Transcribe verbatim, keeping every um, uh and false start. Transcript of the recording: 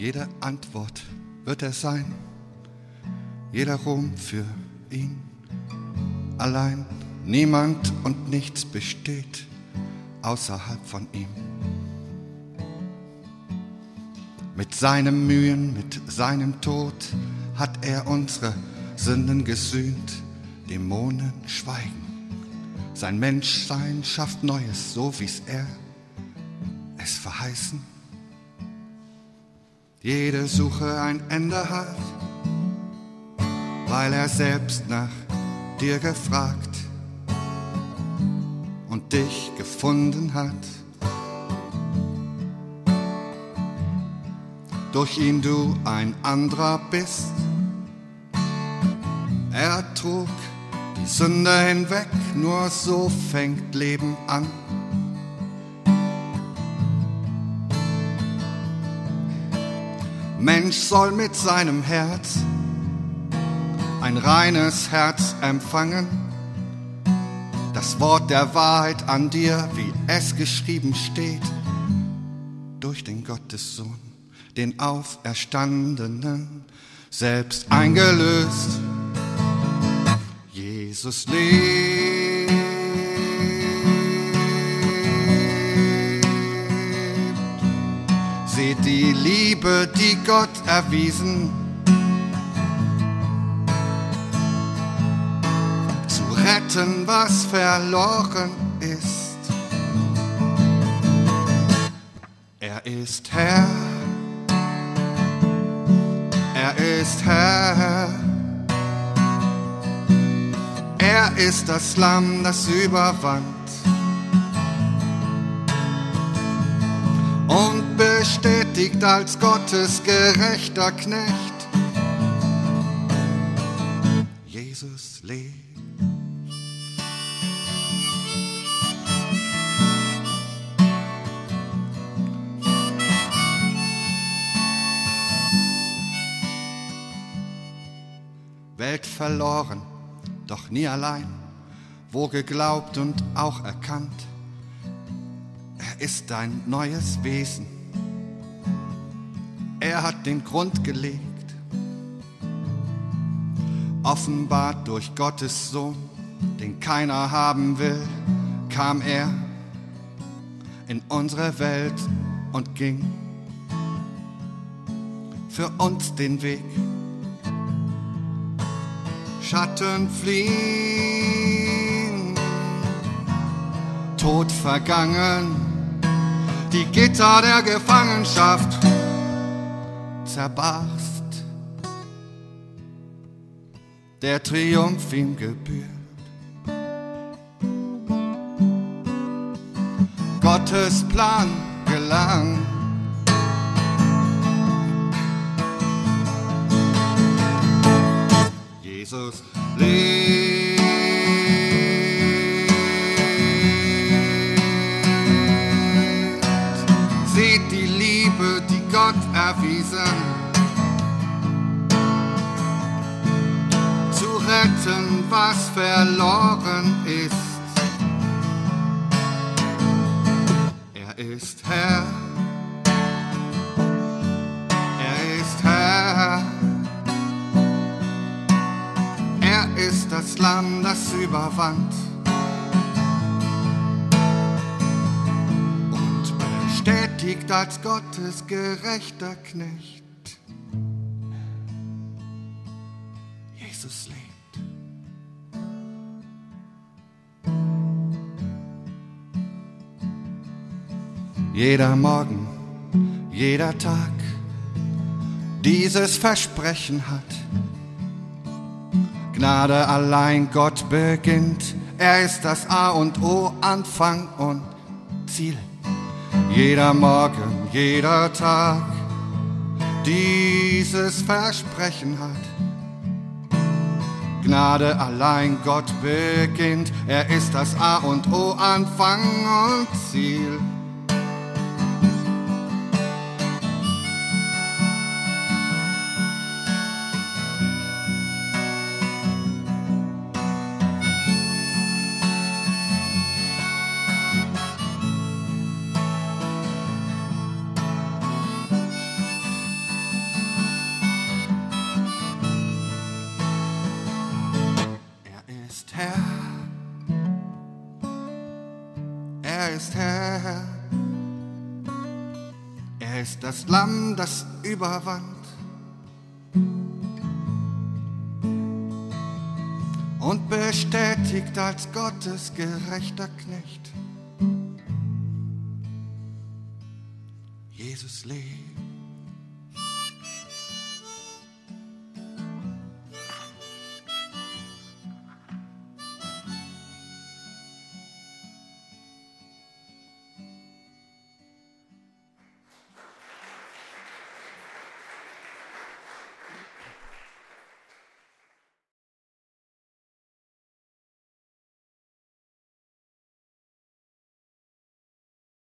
Jede Antwort wird er sein, jeder Ruhm für ihn allein. Niemand und nichts besteht außerhalb von ihm. Mit seinen Mühen, mit seinem Tod hat er unsere Sünden gesühnt. Dämonen schweigen. Sein Menschsein schafft Neues, so wie's er es verheißen. Jede Suche ein Ende hat, weil er selbst nach dir gefragt und dich gefunden hat. Durch ihn du ein anderer bist. Er trug die Sünde hinweg, nur so fängt Leben an. Mensch soll mit seinem Herz ein reines Herz empfangen, das Wort der Wahrheit an dir, wie es geschrieben steht, durch den Gottessohn, den Auferstandenen, selbst eingelöst. Jesus lebt. Seht die Liebe, die Gott erwiesen, zu retten, was verloren ist. Er ist Herr, er ist Herr, er ist das Lamm, das überwand und bestätigt als Gottes gerechter Knecht. Jesus lebt. Welt verloren, doch nie allein, wo geglaubt und auch erkannt. Er ist ein neues Wesen. Er hat den Grund gelegt, offenbart durch Gottes Sohn, den keiner haben will, kam er in unsere Welt und ging für uns den Weg. Schatten fliehen, Tod vergangen, die Gitter der Gefangenschaft zerbarst. Der Triumph ihm gebührt. Gottes Plan gelang. Jesus lebt. Seht die Liebe, die Gott erwiesen, retten, was verloren ist. Er ist Herr, er ist Herr, er ist das Lamm, das überwand und bestätigt als Gottes gerechter Knecht. Jesus lebt. Jeder Morgen, jeder Tag dieses Versprechen hat. Gnade allein Gott beginnt, er ist das A und O, Anfang und Ziel. Jeder Morgen, jeder Tag dieses Versprechen hat. Gnade allein Gott beginnt, er ist das A und O, Anfang und Ziel. es das Lamm, das überwand. Und bestätigt als Gottes gerechter Knecht, Jesus lebt.